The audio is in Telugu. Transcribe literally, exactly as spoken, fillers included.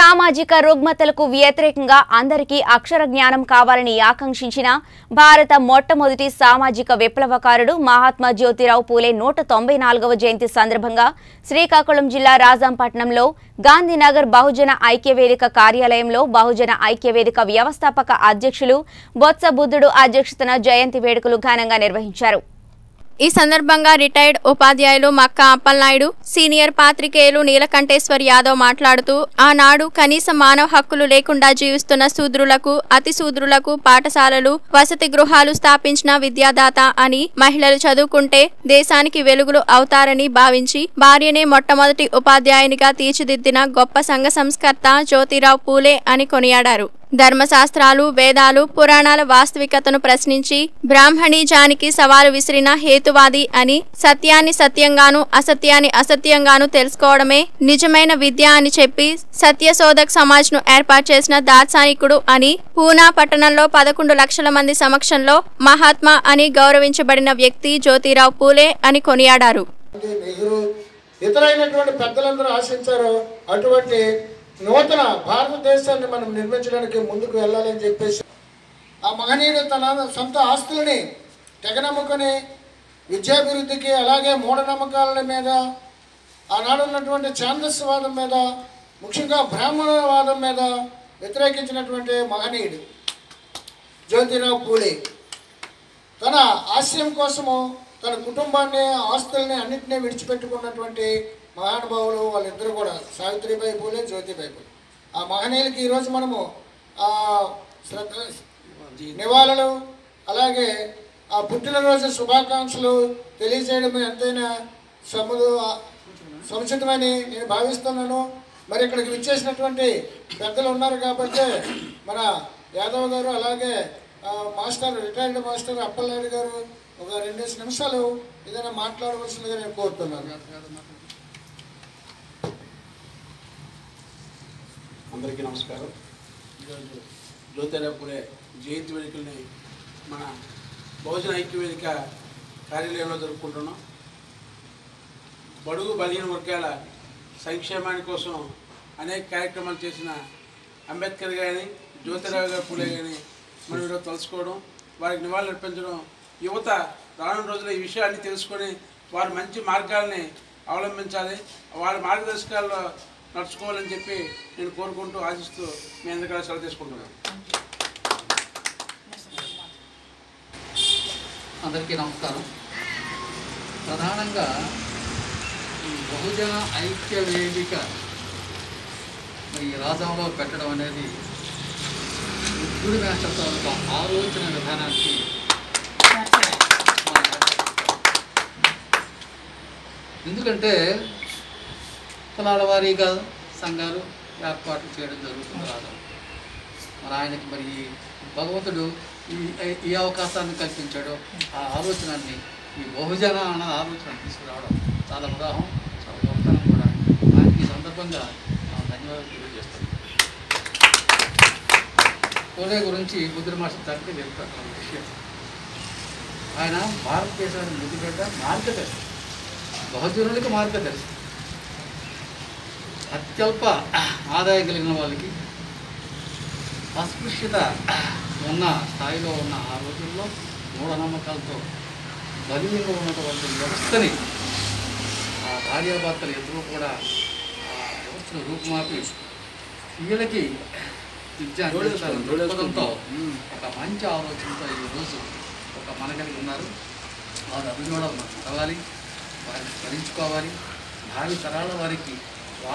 సామాజిక రుగ్మతలకు వ్యతిరేకంగా అందరికీ అక్షర జ్ఞానం కావాలని ఆకాంక్షించిన భారత మొట్టమొదటి సామాజిక విప్లవకారుడు మహాత్మా జ్యోతిరావు పూలే నూట తొంభై నాలుగవ జయంతి సందర్భంగా శ్రీకాకుళం జిల్లా రాజాంపట్నంలో గాంధీ నగర్ బహుజన ఐక్య వేదిక కార్యాలయంలో బహుజన ఐక్య వేదిక వ్యవస్థాపక అధ్యక్షులు బొత్స బుద్ధుడు అధ్యక్షతన జయంతి వేడుకలు ఘనంగా నిర్వహించారు। ఈ సందర్భంగా రిటైర్డ్ ఉపాధ్యాయులు మక్క అప్పలనాయుడు సీనియర్ పాత్రికేయులు నీలకంఠేశ్వర్ యాదవ్ మాట్లాడుతూ ఆనాడు కనీస మానవ హక్కులు లేకుండా జీవిస్తున్న శూద్రులకు అతి శూద్రులకు పాఠశాలలు వసతి గృహాలు స్థాపించిన విద్యాదాత అని మహిళలు చదువుకుంటే దేశానికి వెలుగులు అవుతారని భావించి భార్యనే మొట్టమొదటి ఉపాధ్యాయునిగా తీర్చిదిద్దిన గొప్ప సంఘ సంస్కర్త జ్యోతిరావు పూలే అని కొనియాడారు। ధర్మశాస్త్రాలు వేదాలు పురాణాల వాస్తవికతను ప్రశ్నించి బ్రాహ్మణీజానికి సవాలు విసిరిన హేతువాది అని సత్యాన్ని సత్యంగాను అసత్యాన్ని అసత్యంగాను తెలుసుకోవడమే నిజమైన విద్య అని చెప్పి సత్యశోధక్ సమాజ్ ను ఏర్పాటు చేసిన దార్శనికుడు అని పూనా పట్టణంలో పదకొండు లక్షల మంది సమక్షంలో మహాత్మా అని గౌరవించబడిన వ్యక్తి జ్యోతిరావు పూలే అని కొనియాడారు। నూతన భారతదేశాన్ని మనం నిర్మించడానికి ముందుకు వెళ్ళాలని చెప్పేసి ఆ మహనీయుడు తన సొంత ఆస్తులని తెగనమ్ముకొని విద్యాభివృద్ధికి అలాగే మూఢనమ్మకాల మీద ఆనాడు ఉన్నటువంటి ఛాందస్వాదం మీద ముఖ్యంగా బ్రాహ్మణవాదం మీద వ్యతిరేకించినటువంటి మహనీయుడు జ్యోతిరావు పూలే తన ఆశయం కోసము తన కుటుంబాన్ని ఆస్తుల్ని అన్నింటినీ విడిచిపెట్టుకున్నటువంటి మహానుభావులు వాళ్ళిద్దరూ కూడా సావిత్రిబాయి పూలే జ్యోతిబాయి పూలే ఆ మహనీయులకి ఈరోజు మనము శ్రద్ధ నివాళులు అలాగే ఆ పుట్టినరోజు శుభాకాంక్షలు తెలియజేయడం ఎంతైనా సముద సముచితమని నేను భావిస్తున్నాను। మరి ఇక్కడికి విచ్చేసినటువంటి పెద్దలు ఉన్నారు కాబట్టి మన యాదవ్ గారు అలాగే మాస్టర్ రిటైర్డ్ మాస్టర్ అప్పలనాయుడు గారు ఒక రెండేసి నిమిషాలు ఏదైనా మాట్లాడవలసిందిగా నేను కోరుతున్నాను। अंदर की नमस्कार। ज्योतिराव फुले जयंती वेड मैं बहुजन ऐक्य वेदिक कार्यालय में जरूर बड़ बलह वर्ग संक्षेमा कोसम अनेक कार्यक्रम अंबेडकर गानी ज्योतिराव फुले गानी मन तल वार निवा युवत रान रोज विषयानी तेजकोनी वार मंत्र मार्गा अवलंबाली वार मार्गदर्शक నర్చుకోవాలని చెప్పి నేను కోరుకుంటూ ఆశిస్తూ మీ అందరికీ సెలవు తీసుకుంటున్నాను। అందరికీ నమస్కారం। ప్రధానంగా బహుజన ఐక్య వేదిక ఈ రాజంలో పెట్టడం అనేది బుద్ధుడి మేస్టర్ యొక్క ఆలోచన విధానానికి ఎందుకంటే కులాల వారీగా సంఘాలు ఏర్పాటు చేయడం జరుగుతుంది రాజు మరి ఆయనకి మరి భగవంతుడు ఈ ఈ అవకాశాన్ని కల్పించాడు। ఆ ఆలోచనని ఈ బహుజన అన్న ఆలోచన తీసుకురావడం చాలా ఉదాహరణ చాలా గొప్పతనం కూడా ఆయనకి ఈ సందర్భంగా ధన్యవాదాలు తెలియజేస్తాను। పూలే గురించి బుద్ధుడి మాస్టర్ తరఫున వెళ్తున్న విషయం ఆయన భారతదేశాన్ని ముద్దుగడ్డ మార్గదర్శి బహుజనులకి మార్గదర్శి అత్యల్ప ఆదాయం కలిగిన వాళ్ళకి అస్పృశ్యత ఉన్న స్థాయిలో ఉన్న ఆ రోజుల్లో మూఢనమ్మకాలతో బలీయంగా ఉన్నటువంటి వ్యవస్థని ఆ భార్యాభర్తలు ఎదురు కూడా ఆ వ్యవస్థను రూపుమాపి వీళ్ళకి విద్య అందించడంతో ఒక మంచి ఆలోచనతో ఈరోజు ఒక మనగలిగి ఉన్నారు। వారి అభివృద్ధి మనం చదవాలి వారిని స్మరించుకోవాలి భావి తరాల వారికి